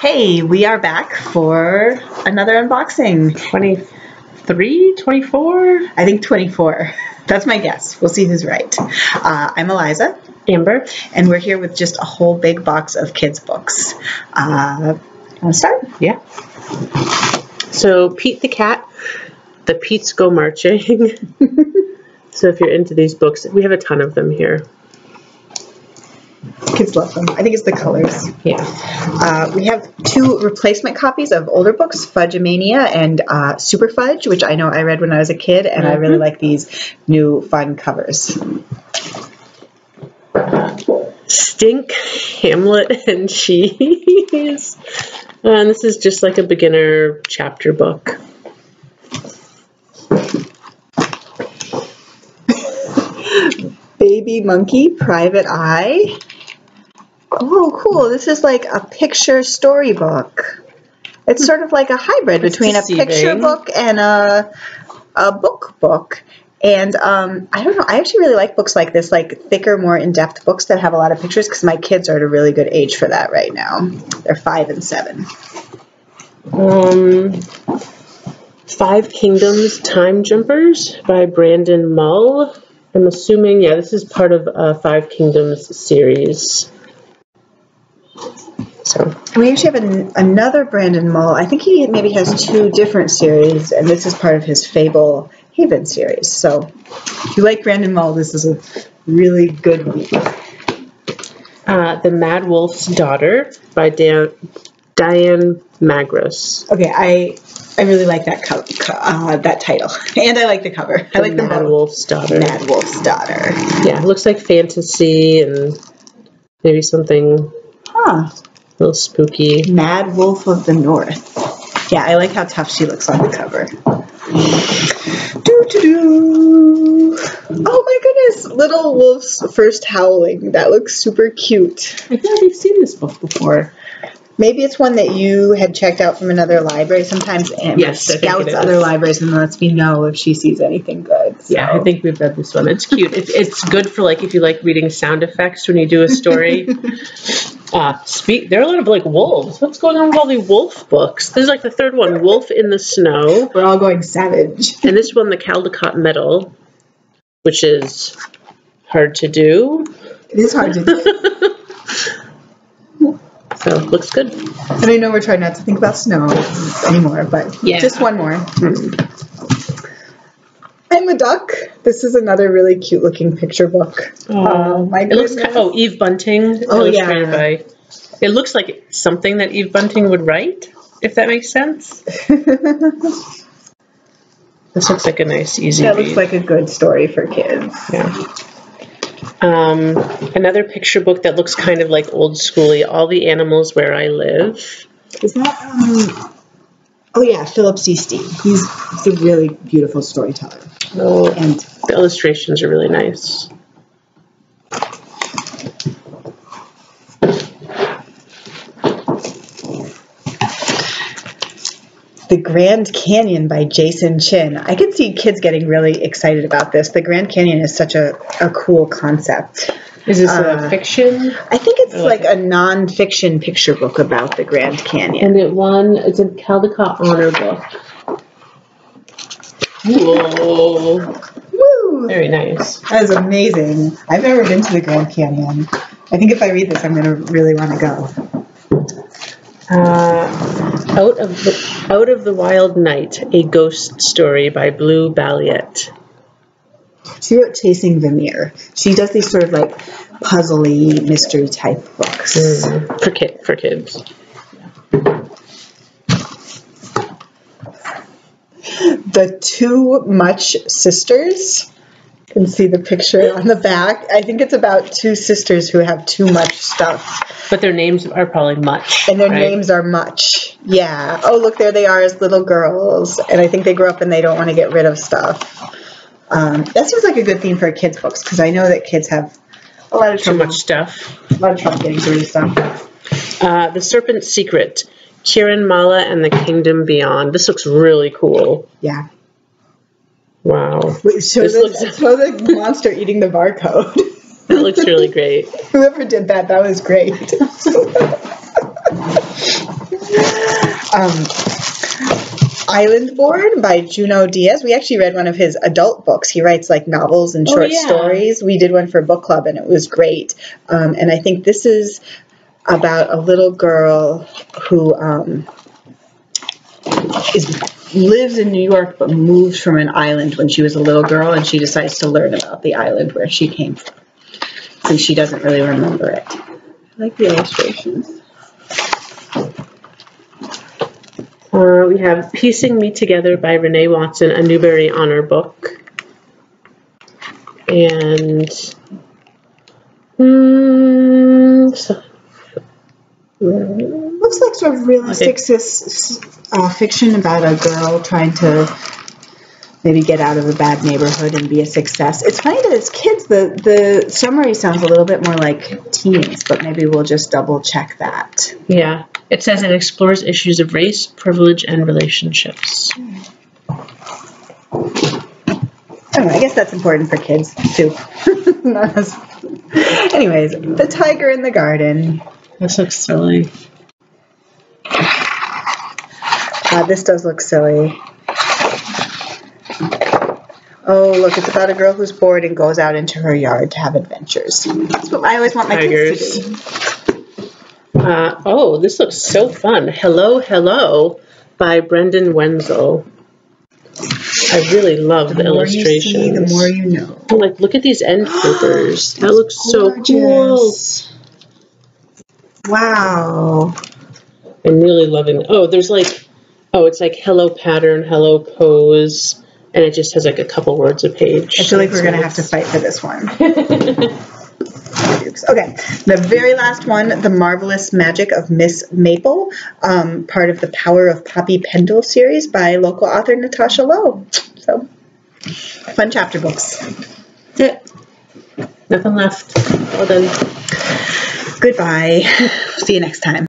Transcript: Hey, we are back for another unboxing. 23, 24? I think 24. That's my guess. We'll see who's right. I'm Eliza. Amber. And we're here with just a whole big box of kids' books. Want to start? Yeah. So, Pete the Cat, the Pete's Go Marching. So if you're into these books, we have a ton of them here. Kids love them. I think it's the colors. Yeah. We have two replacement copies of older books, Fudge-a-mania and Super Fudge, which I know I read when I was a kid, and I really like these new fun covers. Stink, Hamlet, and Cheese. And this is just like a beginner chapter book. Baby Monkey, Private Eye. Oh, cool. This is like a picture storybook. It's sort of like a hybrid between a picture book and a book book. And I don't know. I actually really like books like this, like thicker, more in-depth books that have a lot of pictures, because my kids are at a really good age for that right now. They're 5 and 7. Five Kingdoms, Time Jumpers by Brandon Mull. I'm assuming, yeah, this is part of Five Kingdoms series. So we actually have another Brandon Mull. I think he maybe has two different series, and this is part of his Fable Haven series. So if you like Brandon Mull, this is a really good one. The Mad Wolf's Daughter by Diane Magras. Okay, I really like that that title, and I like the cover. I like the Mad Wolf's Daughter. Mad Wolf's Daughter. Yeah, it looks like fantasy and maybe something a little spooky. Mad Wolf of the North. Yeah, I like how tough she looks on the cover. Doo-doo-doo. Oh my goodness, Little Wolf's First Howling. That looks super cute. I feel like I've seen this book before. Maybe it's one that you had checked out from another library. Sometimes Amber scouts other libraries and lets me know if she sees anything good. So. Yeah, I think we've read this one. It's cute. It's good for, like, if you like reading sound effects when you do a story. There are a lot of, like, wolves. What's going on with all the wolf books? There's, like, the third one, Wolf in the Snow. We're all going savage. And this one, the Caldecott Medal, which is hard to do. It is hard to do. So, looks good. And I know we're trying not to think about snow anymore, but yeah. Just one more. I'm a Duck. This is another really cute-looking picture book. Oh, my goodness. It looks Eve Bunting. Oh, yeah. By, it looks like something that Eve Bunting would write, if that makes sense. This looks like a nice, easy read. That looks like a good story for kids. Yeah. Another picture book that looks kind of like old schooly, All the Animals Where I Live. Is that, oh yeah, Philip C. Stead. He's a really beautiful storyteller. Oh, and the illustrations are really nice. The Grand Canyon by Jason Chin. I can see kids getting really excited about this. The Grand Canyon is such a cool concept. Is this a fiction? I think it's like a non-fiction picture book about the Grand Canyon. And it's a Caldecott Honor book. Whoa. Woo! Very nice. That is amazing. I've never been to the Grand Canyon. I think if I read this, I'm going to really want to go. Out of the Wild Night, a Ghost Story by Blue Balliett. She wrote Chasing Mirror. She does these sort of like puzzly mystery type books. For kids. The Too Much Sisters. You can see the picture on the back. I think it's about two sisters who have too much stuff. But their names are probably Much. And their names are Much. Yeah. Oh, look, there they are as little girls. And I think they grow up and they don't want to get rid of stuff. That seems like a good theme for kids' books, because I know that kids have a lot of trouble. Too much stuff. A lot of trouble getting rid of stuff. The Serpent's Secret, Kiran Mala and the Kingdom Beyond. This looks really cool. Yeah. Wow. Wait, show the monster eating the barcode. That looks really great. Whoever did that was great. Islandborn by Junot Diaz. We actually read one of his adult books. He writes like novels and short stories. We did one for book club and it was great. And I think this is about a little girl who lives in New York but moves from an island when she was a little girl, and she decides to learn about the island where she came from. So she doesn't really remember it. I like the illustrations. We have Piecing Me Together by Renee Watson, a Newbery Honor book. And looks like sort of realistic fiction about a girl trying to maybe get out of a bad neighborhood and be a success. It's funny that it's kids. The summary sounds a little bit more like teens, but maybe we'll just double check that. Yeah. It says it explores issues of race, privilege, and relationships. I don't know, I guess that's important for kids, too. Anyways, The Tiger in the Garden. This looks silly. This does look silly. Oh, look, it's about a girl who's bored and goes out into her yard to have adventures. That's what I always want my kids to do. Oh, this looks so fun. Hello, Hello by Brendan Wenzel. I really love the illustrations. You see, the more you know. Oh, like, look at these end papers. That looks gorgeous. So cool. Wow. I'm really loving it. Oh, there's like, oh, it's like hello pattern, hello pose, and it just has like a couple words a page. I feel like we're going to have to fight for this one. Okay, the very last one, The Marvelous Magic of Miss Maple, part of the Power of Poppy Pendle series by local author Natasha Lowe. So, fun chapter books. That's it. Nothing left. Well done. Goodbye. See you next time.